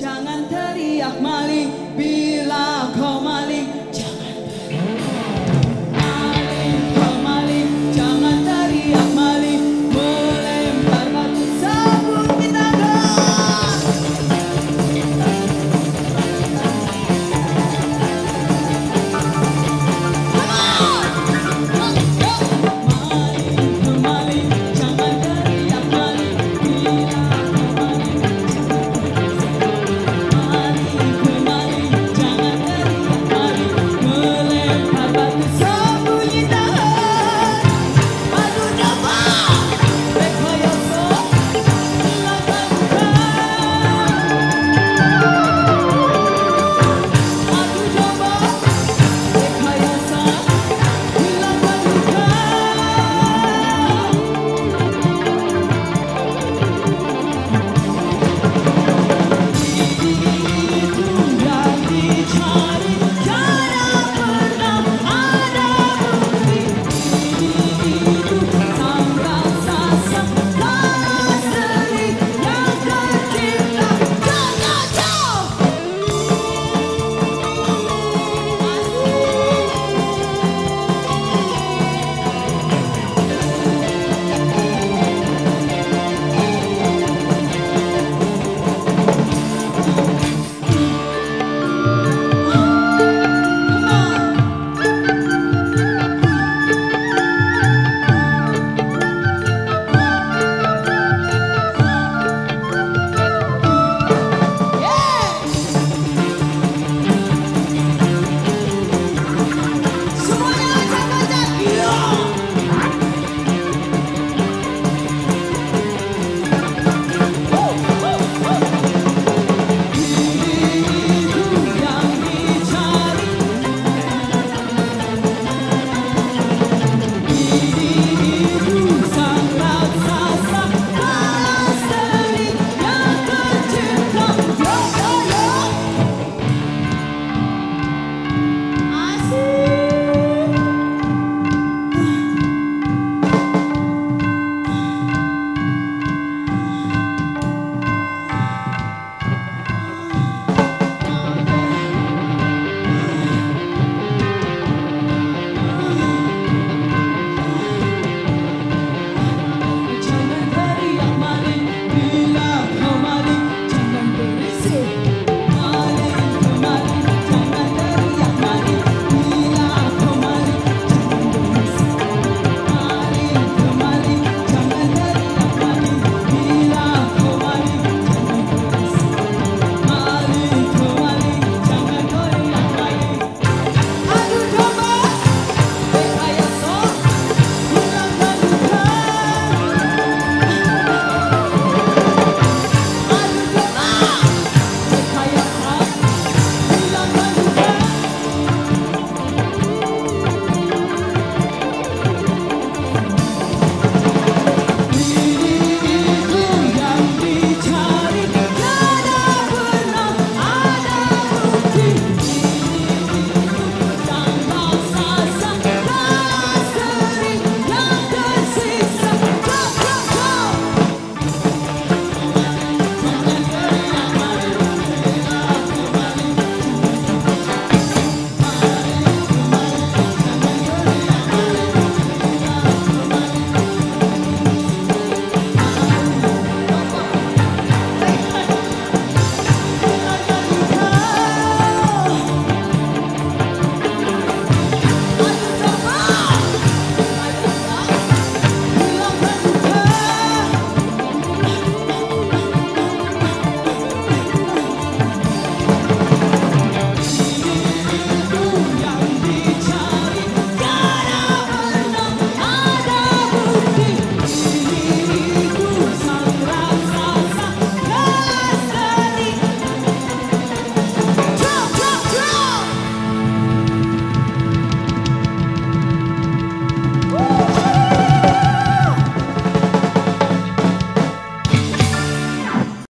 Jangan teriak maling bila kau maling.